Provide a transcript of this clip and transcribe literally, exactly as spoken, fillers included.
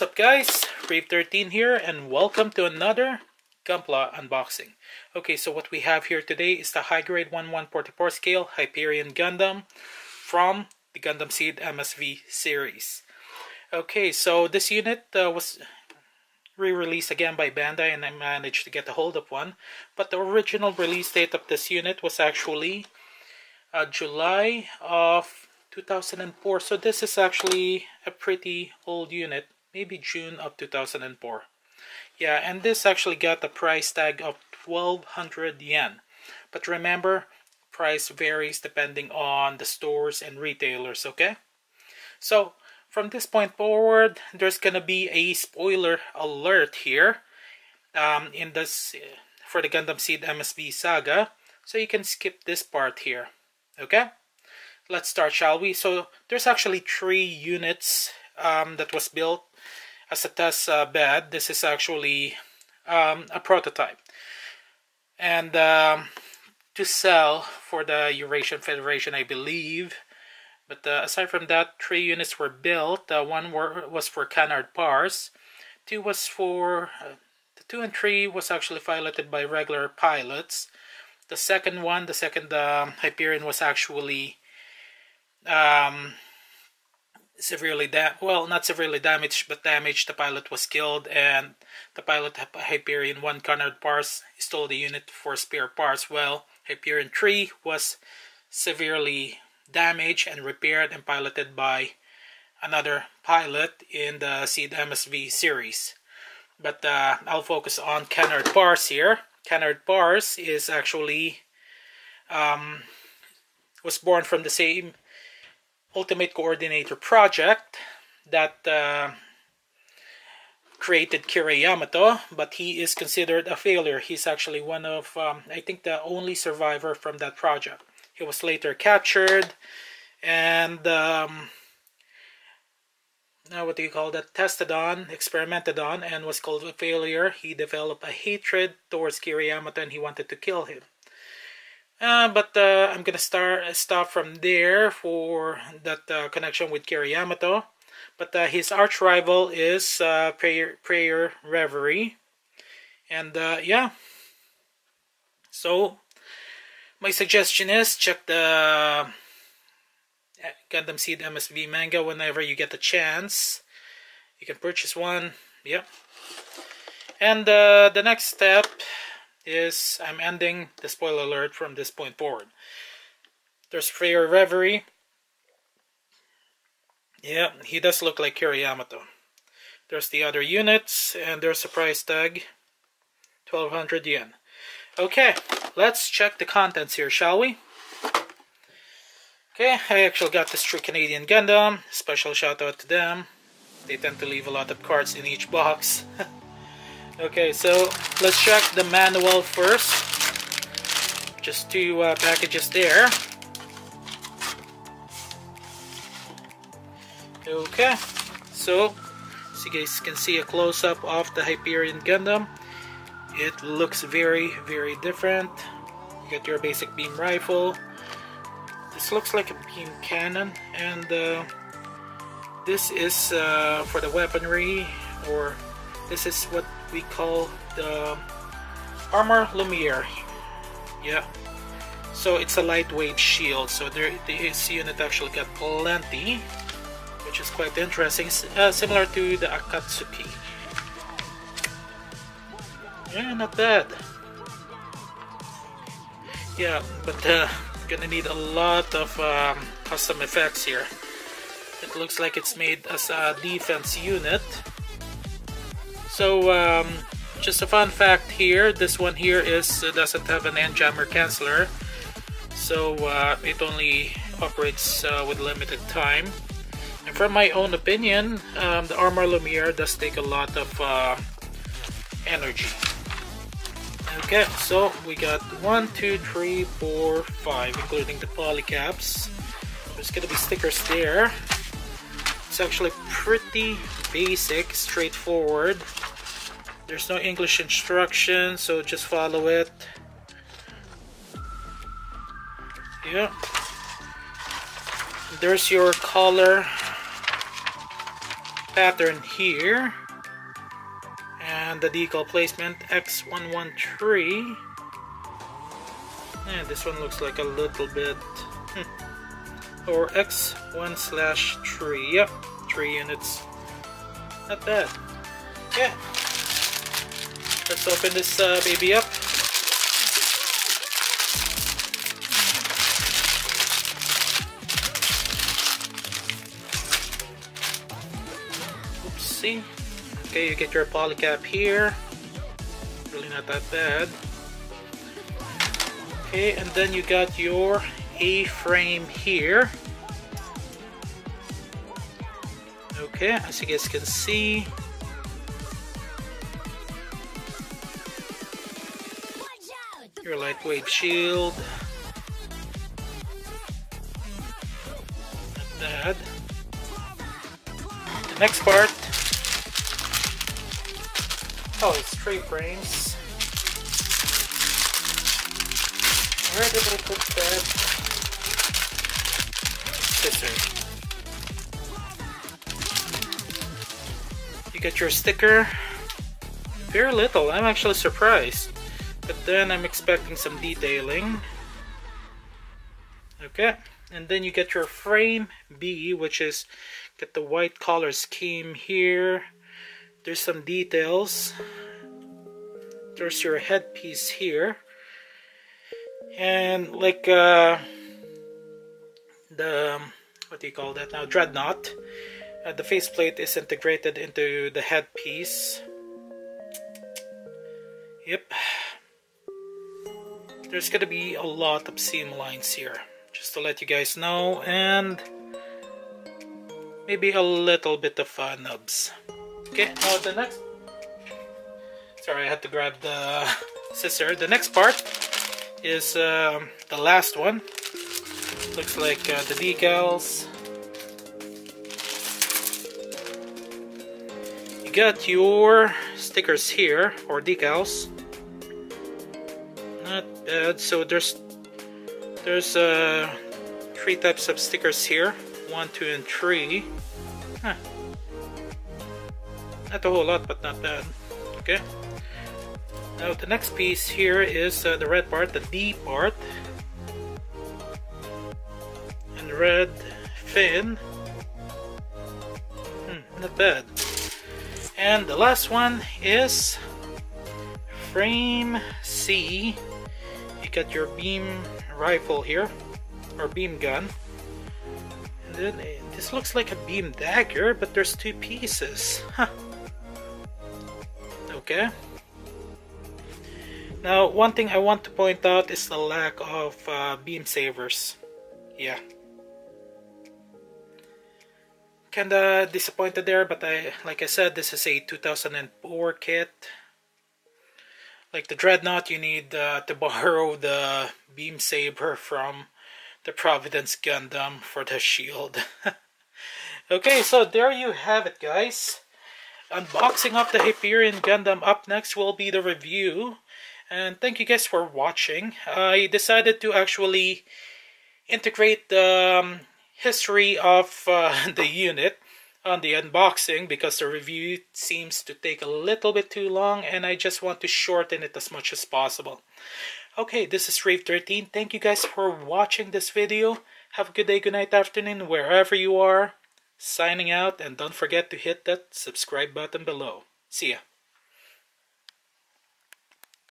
What's up guys, Reave thirteen here and welcome to another Gunpla unboxing. Okay, so what we have here today is the high grade one one forty-four scale Hyperion Gundam from the Gundam Seed M S V series. Okay, so this unit uh, was re-released again by Bandai and I managed to get a hold of one. But the original release date of this unit was actually uh, July of two thousand four. So this is actually a pretty old unit. Maybe June of two thousand four. Yeah, and this actually got a price tag of twelve hundred yen. But remember, price varies depending on the stores and retailers, okay? So, from this point forward, there's gonna be a spoiler alert here um, in this for the Gundam Seed M S V saga. So you can skip this part here, okay? Let's start, shall we? So, there's actually three units um, that was built as a test uh, bed. This is actually um, a prototype and um, to sell for the Eurasian Federation, I believe. But uh, aside from that, three units were built. Uh, one were, was for Canard Pars, two was for uh, the two and three was actually piloted by regular pilots. The second one, the second um, Hyperion, was actually um, severely da well not severely damaged but damaged. The pilot was killed and the pilot Hyperion one Canard Pars stole the unit for spare parts. Well, Hyperion three was severely damaged and repaired and piloted by another pilot in the Seed M S V series. But uh, I'll focus on Canard Pars here. Canard Pars is actually um, was born from the same Ultimate Coordinator Project that uh, created Kira Yamato, but he is considered a failure. He's actually one of, um, I think, the only survivor from that project. He was later captured and, um, now what do you call that, tested on, experimented on, and was called a failure. He developed a hatred towards Kira Yamato and he wanted to kill him. Uh, but uh, I'm gonna start stop from there for that uh, connection with Kira Yamato. But uh, his arch rival is uh, Freer Reverie, and uh, yeah. So my suggestion is check the Gundam Seed M S V manga whenever you get the chance. You can purchase one, yeah. And uh, the next step is I'm ending the spoiler alert from this point forward. There's Freer Reverie. Yeah, he does look like Kira Yamato. There's the other units, and there's a price tag, twelve hundred yen. Okay, let's check the contents here, shall we? Okay, I actually got this True Canadian Gundam. Special shout out to them. They tend to leave a lot of cards in each box. Okay, so let's check the manual first. Just two uh, packages there. Okay, so as you guys can see a close-up of the Hyperion Gundam. It looks very, very different. You got your basic beam rifle. This looks like a beam cannon, and uh, this is uh, for the weaponry, or this is what we call the Armor Lumiere. Yeah, so it's a lightweight shield. So there, this unit actually got plenty, which is quite interesting. It's, uh, similar to the Akatsuki. Yeah, not bad. Yeah, but uh, gonna need a lot of um, custom effects here. It looks like it's made as a defense unit. So, um, just a fun fact here, this one here is uh, doesn't have an end jammer canceller, so uh, it only operates uh, with limited time. And from my own opinion, um, the Armor Lumiere does take a lot of uh, energy. Okay, so we got one, two, three, four, five, including the polycaps. There's gonna be stickers there. It's actually pretty basic, straightforward. There's no English instruction, so just follow it. Yeah. There's your color. pattern here, and the decal placement X one one three. Yeah, this one looks like a little bit hmm. Or X one slash three. Yep, three units, not bad. Yeah, let's open this uh, baby up. Oopsie. Okay, you get your polycap here, really not that bad. Okay, and then you got your A-frame here. Okay, as you guys can see, your lightweight shield, not bad. The next part, oh, it's three frames. Where did I put that sticker? You get your sticker. Very little. I'm actually surprised. But then I'm expecting some detailing. Okay, and then you get your frame B, which is get the white color scheme here. There's some details. There's your headpiece here, and like uh, the what do you call that now? Dreadnought. Uh, the faceplate is integrated into the headpiece. Yep. There's gonna be a lot of seam lines here, just to let you guys know, and maybe a little bit of uh, nubs. Okay, now the next. Sorry, I had to grab the scissor. The next part is uh, the last one. Looks like uh, the decals. You got your stickers here, or decals. Not bad. So there's there's uh, three types of stickers here, one, two, and three. Huh. Not a whole lot, but not bad. Okay. Now the next piece here is uh, the red part, the D part, and the red fin. Hmm, not bad. And the last one is frame C. Got your beam rifle here, or beam gun, and then uh, this looks like a beam dagger, but there's two pieces, huh. Okay, now one thing I want to point out is the lack of uh, beam savers. Yeah, kinda disappointed there, but I like I said, this is a two thousand four kit. Like the Dreadnought, you need uh, to borrow the beam saber from the Providence Gundam for the shield. Okay, so there you have it, guys. Unboxing of the Hyperion Gundam. Up next will be the review. And thank you guys for watching. I decided to actually integrate the um, history of uh, the unit on the unboxing, because the review seems to take a little bit too long and I just want to shorten it as much as possible. Okay, this is Reave thirteen. Thank you guys for watching this video. Have a good day, good night, afternoon, wherever you are. Signing out, and don't forget to hit that subscribe button below. See ya.